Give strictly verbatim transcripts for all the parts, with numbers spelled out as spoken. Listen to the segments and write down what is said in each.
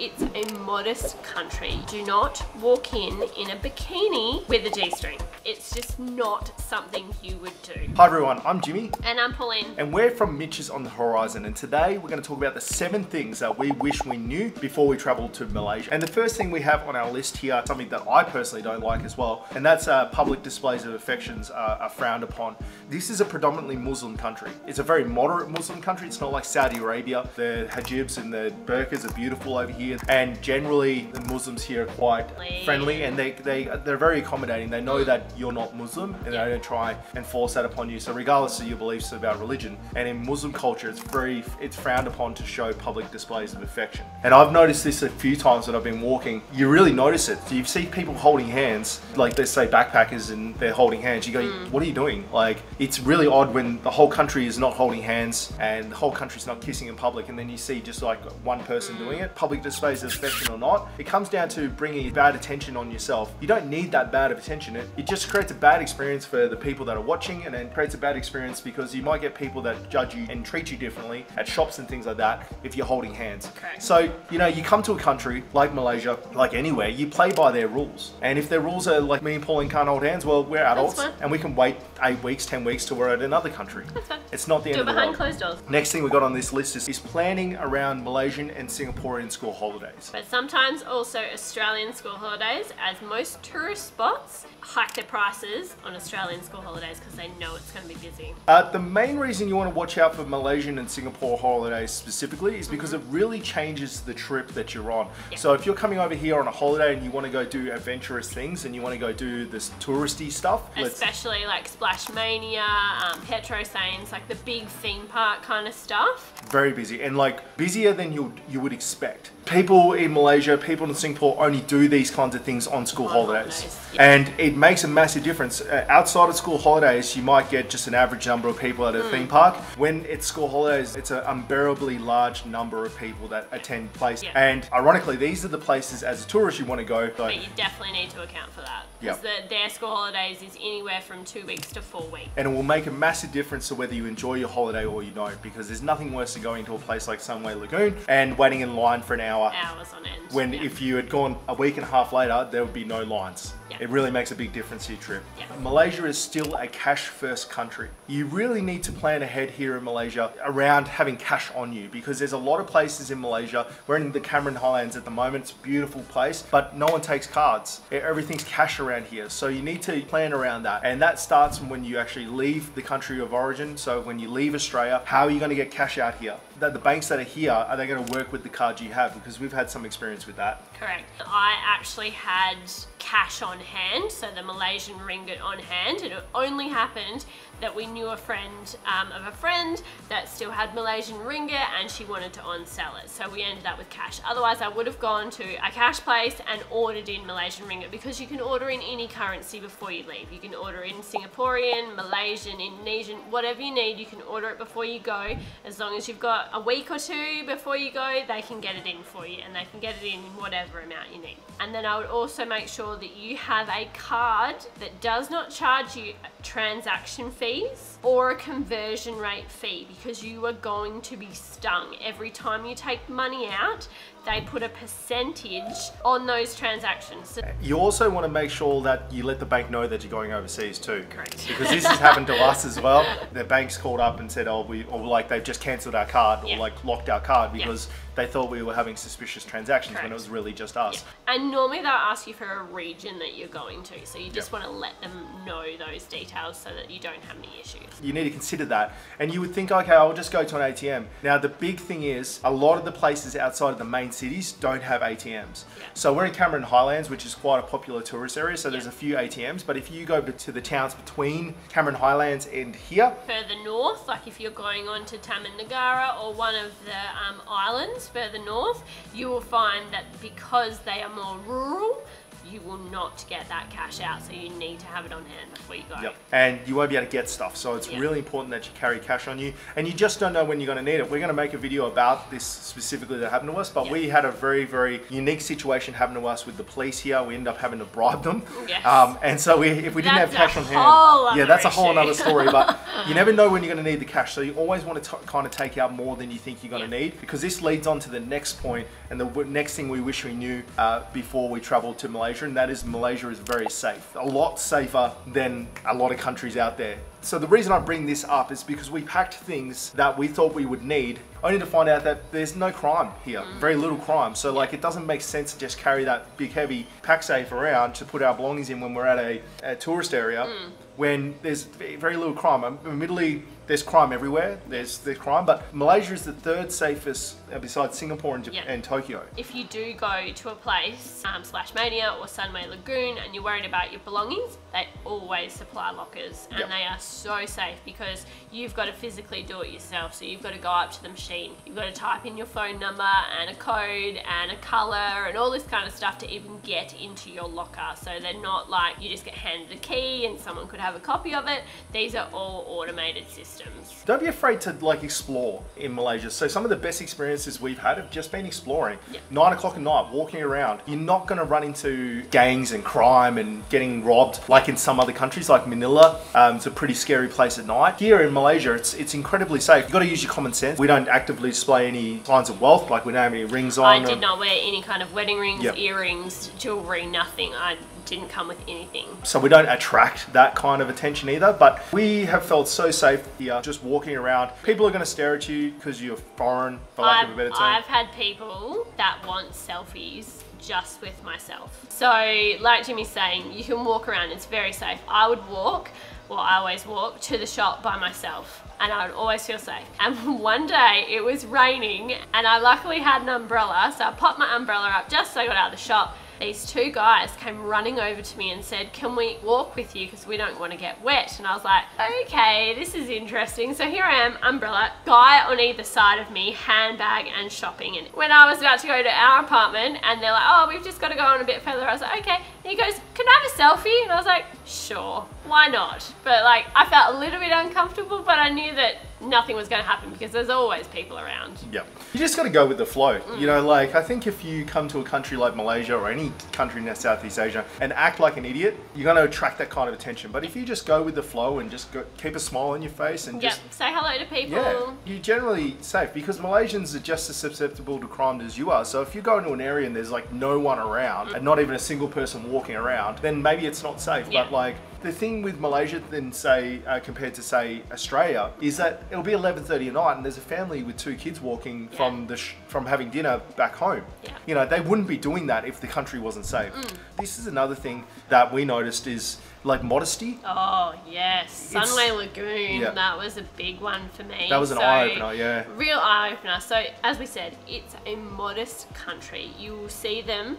it's a modest country. Do not walk in in a bikini with a G-string. It's just not something you would do. Hi everyone, I'm Jimmy. And I'm Pauline. And we're from Mitch's on the Horizon. And today we're going to talk about the seven things that we wish we knew before we traveled to Malaysia. And the first thing we have on our list here, something that I personally don't like as well, and that's uh, public displays of affections are, are frowned upon. This is a predominantly Muslim country. It's a very moderate Muslim country. It's not like Saudi Arabia. The hijabs and the burqas are beautiful over here. And generally the Muslims here are quite friendly and they, they, they're very accommodating. They know that you're not Muslim and yeah. they don't try and force that upon you. So regardless of your beliefs about religion, and in Muslim culture, it's very, it's frowned upon to show public displays of affection. And I've noticed this a few times that I've been walking. You really notice it. You see people holding hands, like they say backpackers and they're holding hands. You go, mm. what are you doing? Like, it's really odd when the whole country is not holding hands and the whole country's not kissing in public. And then you see just like one person doing it. Public displays of affection or not, it comes down to bringing bad attention on yourself. You don't need that bad of attention. It, it just creates a bad experience for the people that are watching, and then creates a bad experience because you might get people that judge you and treat you differently at shops and things like that if you're holding hands. Okay. So, you know, you come to a country like Malaysia, like anywhere, you play by their rules. And if their rules are like me and Pauline can't hold hands, well, we're adults and we can wait eight weeks, ten weeks till we're at another country. That's fine. It's not the end of the world. Do it behind closed doors. Next thing we got on this list is, is planning around Malaysian and Singaporean school holidays. But sometimes also Australian school holidays, as most tourist spots hike their prices on Australian school holidays because they know it's going to be busy. Uh, the main reason you want to watch out for Malaysian and Singapore holidays specifically is because mm-hmm. it really changes the trip that you're on. Yeah. So if you're coming over here on a holiday and you want to go do adventurous things and you want to go do this touristy stuff. Especially like Splash Mania, um, Petrosains, like the big theme park kind of stuff. Very busy, and like busier than you, you would expect. People in Malaysia, people in Singapore only do these kinds of things on school oh, holidays. Holidays. Yeah. And it makes a massive difference. Uh, outside of school holidays, you might get just an average number of people at a mm. theme park. When it's school holidays, it's an unbearably large number of people that attend places. Yeah. And ironically, these are the places as a tourist you want to go. So but you definitely need to account for that. Because yep. the, their school holidays is anywhere from two weeks to four weeks. And it will make a massive difference to whether you enjoy your holiday or you don't, because there's nothing worse than going to a place like Sunway Lagoon and waiting in line for an hour. Hours on end. When yep. if you had gone a week and a half later, there would be no lines. Yep. It really makes a big difference to your trip. Yep. Malaysia is still a cash first country. You really need to plan ahead here in Malaysia around having cash on you, because there's a lot of places in Malaysia. We're in the Cameron Highlands at the moment. It's a beautiful place, but no one takes cards. Everything's cash around here. So you need to plan around that. And that starts when you actually leave the country of origin. So when you leave Australia, how are you going to get cash out here? The banks that are here, are they going to work with the cards you have? Because we've had some experience with that. Correct. I actually had cash on hand, so the Malaysian ringgit on hand, and it only happened that we knew a friend um, of a friend that still had Malaysian ringgit and she wanted to on sell it. So we ended up with cash. Otherwise I would have gone to a cash place and ordered in Malaysian ringgit, because you can order in any currency before you leave. You can order in Singaporean, Malaysian, Indonesian, whatever you need. You can order it before you go. As long as you've got a week or two before you go, they can get it in for you, and they can get it in whatever amount you need. And then I would also make sure that you have a card that does not charge you transaction fees or a conversion rate fee, because you are going to be stung. Every time you take money out, they put a percentage on those transactions. You also want to make sure that you let the bank know that you're going overseas too. Correct. Because this has happened to us as well. The banks called up and said, oh, we, or like they've just cancelled our card, or yeah. like locked our card because yeah. they thought we were having suspicious transactions. Correct. When it was really just us. Yeah. And normally they'll ask you for a region that you're going to. So you just yeah. want to let them know those details so that you don't have any issues. You need to consider that. And you would think, okay, I'll just go to an A T M. Now the big thing is, a lot of the places outside of the main cities don't have A T Ms. Yeah. So we're in Cameron Highlands, which is quite a popular tourist area, so yeah. there's a few A T Ms, but if you go to the towns between Cameron Highlands and here, further north, like if you're going on to Taman Negara or one of the um, islands further north, you will find that because they are more rural, you will not get that cash out, so you need to have it on hand before you go. Yep. And you won't be able to get stuff, so it's yep. really important that you carry cash on you, and you just don't know when you're going to need it. We're going to make a video about this specifically that happened to us, but yep. we had a very, very unique situation happen to us with the police here. We ended up having to bribe them, yes. um, and so we, if we didn't that's have cash on hand, yeah, that's a whole other story, but you never know when you're going to need the cash, so you always want to kind of take out more than you think you're going to yep. need, because this leads on to the next point, and the next thing we wish we knew uh, before we traveled to Malaysia, and that is Malaysia is very safe. A lot safer than a lot of countries out there. So the reason I bring this up is because we packed things that we thought we would need, only to find out that there's no crime here, mm. very little crime. So like, it doesn't make sense to just carry that big heavy pack safe around to put our belongings in when we're at a, a tourist area, mm. when there's very little crime. Admittedly, there's crime everywhere, there's, there's crime, but Malaysia is the third safest besides Singapore and, yeah. and Tokyo. If you do go to a place, um, Splash Mania or Sunway Lagoon, and you're worried about your belongings, they always supply lockers, and yep. they are so safe because you've got to physically do it yourself. So you've got to go up to the machine, you've got to type in your phone number and a code and a colour and all this kind of stuff to even get into your locker. So they're not like you just get handed a key and someone could have a copy of it. These are all automated systems. Don't be afraid to like explore in Malaysia. So some of the best experiences we've had have just been exploring. Yep. Nine o'clock at night, walking around. You're not going to run into gangs and crime and getting robbed like in some other countries, like Manila. Um, it's a pretty scary place at night. Here in Malaysia, it's it's incredibly safe. You've got to use your common sense. We don't actively display any signs of wealth, like we don't have any rings on. I did um, not wear any kind of wedding rings, yep. earrings, jewelry, nothing. I didn't come with anything. So we don't attract that kind of attention either, but we have felt so safe here, just walking around. People are going to stare at you because you're foreign, for lack I've, of a better term. I've had people that want selfies just with myself. So like Jimmy's saying, you can walk around, it's very safe. I would walk, well I always walk, to the shop by myself, and I would always feel safe. And one day it was raining and I luckily had an umbrella, so I popped my umbrella up just so I got out of the shop. These two guys came running over to me and said, can we walk with you because we don't want to get wet? And I was like, okay, this is interesting. So here I am, umbrella, guy on either side of me, handbag and shopping. And when I was about to go to our apartment and they're like, oh, we've just got to go on a bit further, I was like, okay. And he goes, can I have a selfie? And I was like, sure, why not? But like, I felt a little bit uncomfortable, but I knew that nothing was going to happen because there's always people around. Yep. You just got to go with the flow. Mm. You know, like, I think if you come to a country like Malaysia or any country in Southeast Asia and act like an idiot, you're going to attract that kind of attention. But if you just go with the flow and just go, keep a smile on your face and yep. just... say hello to people. Yeah, you're generally safe because Malaysians are just as susceptible to crime as you are. So if you go into an area and there's like no one around mm. and not even a single person walking around, then maybe it's not safe. Yeah. But like, the thing with Malaysia then say, uh, compared to say Australia, is that it'll be eleven thirty at night and there's a family with two kids walking yeah. from the sh from having dinner back home. Yeah. You know, they wouldn't be doing that if the country wasn't safe. Mm. This is another thing that we noticed is like modesty. Oh yes, Sunway Lagoon, yeah. that was a big one for me. That was an so, eye-opener, yeah. Real eye-opener. So as we said, it's a modest country. You will see them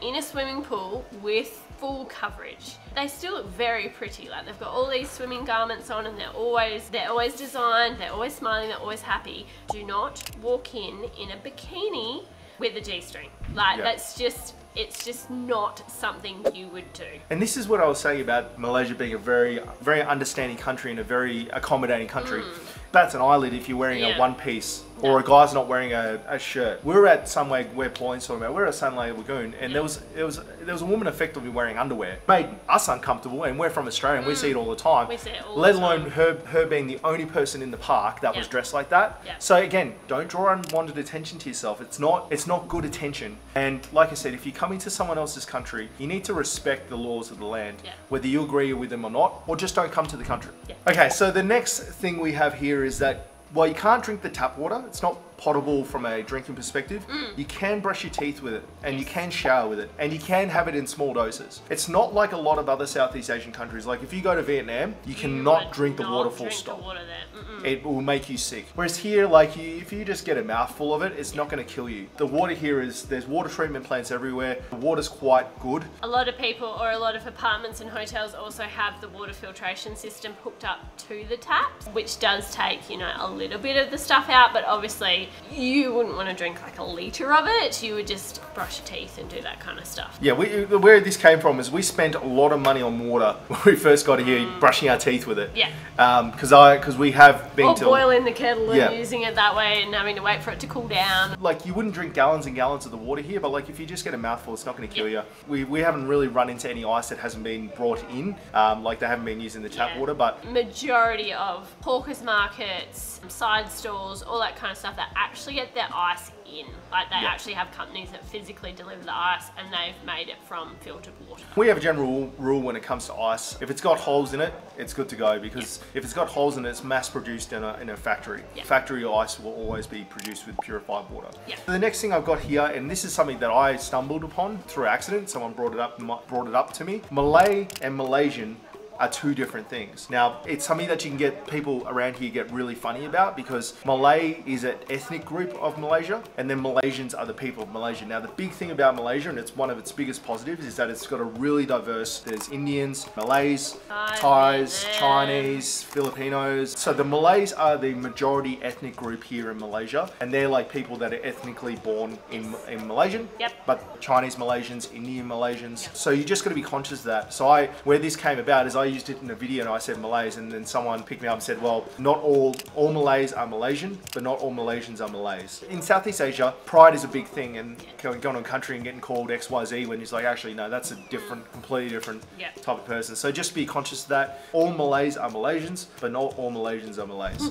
in a swimming pool with full coverage. They still look very pretty, like they've got all these swimming garments on and they're always they're always designed, they're always smiling, they're always happy. Do not walk in in a bikini with a G-string. Like yeah. that's just, it's just not something you would do. And this is what I was saying about Malaysia being a very, very understanding country and a very accommodating country. Mm. That's an eyelid if you're wearing yeah. a one piece no. or a guy's not wearing a, a shirt. We were at Sunway, where Pauline's talking about, we were at Sunway Lagoon, and yeah. there was it was there was a woman effectively wearing underwear. Made us uncomfortable, and we're from Australia and mm. we see it all the time. We see it all let the time. alone her her being the only person in the park that yeah. was dressed like that. Yeah. So again, don't draw unwanted attention to yourself. It's not it's not good attention. And like I said, if you come into someone else's country, you need to respect the laws of the land, yeah. whether you agree with them or not, or just don't come to the country. Yeah. Okay, so the next thing we have here is that while you can't drink the tap water, it's not potable from a drinking perspective, mm. you can brush your teeth with it, and you can shower with it, and you can have it in small doses. It's not like a lot of other Southeast Asian countries. Like if you go to Vietnam, you, you cannot drink the not water full drink stop. The water there. Mm-mm. it will make you sick. Whereas here, like you, if you just get a mouthful of it, it's not going to kill you. The water here is, there's water treatment plants everywhere. The water's quite good. A lot of people or a lot of apartments and hotels also have the water filtration system hooked up to the taps, which does take, you know, a little bit of the stuff out, but obviously you wouldn't want to drink like a litre of it. You would just brush your teeth and do that kind of stuff. Yeah, we, where this came from is we spent a lot of money on water when we first got here, mm. brushing our teeth with it. Yeah. Because um, I, because we have been or to... Or boiling the kettle and yeah. using it that way and having to wait for it to cool down. Like, you wouldn't drink gallons and gallons of the water here, but like if you just get a mouthful, it's not going to kill yeah. you. We, we haven't really run into any ice that hasn't been brought in. Um, like, they haven't been using the tap yeah. water, but... Majority of hawkers markets, side stores, all that kind of stuff that actually get their ice in. Like, they yep. actually have companies that physically deliver the ice, and they've made it from filtered water. We have a general rule when it comes to ice. If it's got holes in it, it's good to go, because yep. if it's got holes in it, it's mass produced in a, in a factory. Yep. Factory ice will always be produced with purified water. Yep. The next thing I've got here, and this is something that I stumbled upon through accident, someone brought it up, brought it up to me. Malay and Malaysian are two different things. Now, it's something that you can get people around here get really funny about, because Malay is an ethnic group of Malaysia, and then Malaysians are the people of Malaysia. Now, the big thing about Malaysia, and it's one of its biggest positives, is that it's got a really diverse, there's Indians, Malays, Thai, Thais, man. Chinese, Filipinos. So the Malays are the majority ethnic group here in Malaysia, and they're like people that are ethnically born in, in Malaysian, yep. but Chinese Malaysians, Indian Malaysians. Yep. So you just gotta be conscious of that. So I, where this came about is I I used it in a video and I said Malays, and then someone picked me up and said, well, not all, all Malays are Malaysian, but not all Malaysians are Malays. In Southeast Asia, pride is a big thing, and yeah. going on country and getting called X Y Z when it's like, actually, no, that's a different, completely different yeah. type of person. So just be conscious of that. All Malays are Malaysians, but not all Malaysians are Malays.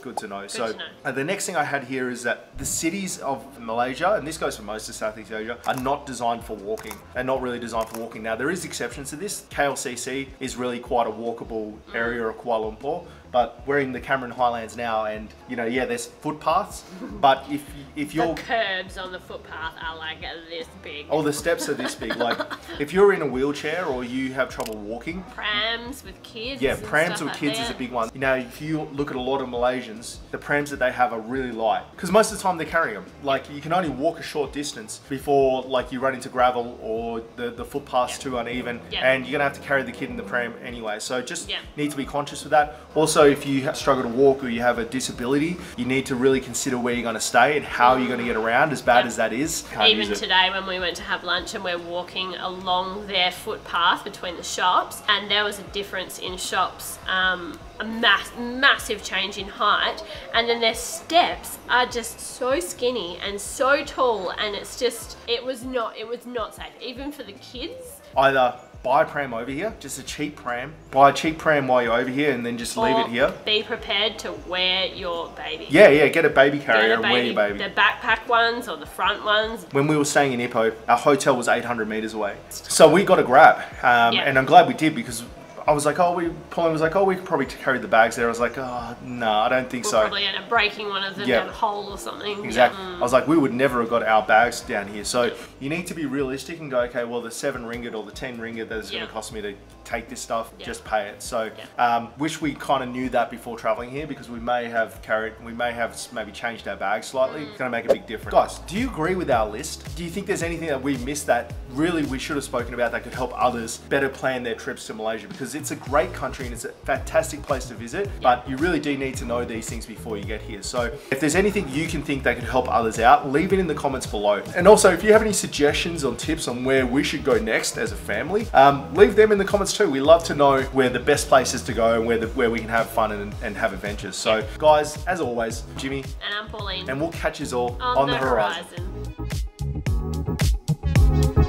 Good to know. Good so to know. Uh, the next thing I had here is that the cities of Malaysia, and this goes for most of Southeast Asia, are not designed for walking. They're not really designed for walking. Now, there is exceptions to this. K L C C is really quite a walkable area of Kuala Lumpur, but we're in the Cameron Highlands now, and you know, yeah, there's footpaths, but if if you're the curbs on the footpath are like this big. Oh, the steps are this big. Like, if you're in a wheelchair or you have trouble walking, prams with kids. Yeah, prams with kids is a big one. You know, if you look at a lot of Malaysians, the prams that they have are really light, because most of the time they're carrying them. Like, you can only walk a short distance before like you run into gravel or the the footpath's yep. too uneven, yep. and you're gonna have to carry the kid in the pram anyway. So just yep. need to be conscious of that. Also. So if you struggle to walk or you have a disability, you need to really consider where you're going to stay and how you're going to get around, as bad yeah. as that is. Can't Even today when we went to have lunch and we're walking along their footpath between the shops, and there was a difference in shops, um, a mass, massive change in height, and then their steps are just so skinny and so tall, and it's just, it was not, it was not safe, even for the kids. Either buy a pram over here, just a cheap pram. Buy a cheap pram while you're over here and then just or leave it here. Be prepared to wear your baby. Yeah, yeah, get a baby carrier a baby, and wear your baby. The backpack ones or the front ones. When we were staying in Ipoh, our hotel was eight hundred meters away. So we got a Grab, um, yeah. and I'm glad we did, because I was like, oh, we, Pauline was like, oh, we could probably carry the bags there. I was like, oh, no, I don't think we'll so. Probably end up breaking one of them yeah. down a hole or something. Exactly. Mm. I was like, we would never have got our bags down here. So you need to be realistic and go, okay, well, the seven ringgit or the ten ringgit that is yeah. going to cost me to take this stuff, yeah. just pay it. So yeah. um, wish we kind of knew that before traveling here, because we may have carried, we may have maybe changed our bags slightly. Mm. It's going to make a big difference. Guys, do you agree with our list? Do you think there's anything that we missed that really we should have spoken about that could help others better plan their trips to Malaysia? Because it's a great country and it's a fantastic place to visit, but you really do need to know these things before you get here. So if there's anything you can think that could help others out, leave it in the comments below. And also, if you have any suggestions or tips on where we should go next as a family, um, leave them in the comments too. We love to know where the best places to go and where the, where we can have fun and, and have adventures. So guys, as always, Jimmy. And I'm Pauline. And we'll catch you all on, on the, the horizon. horizon.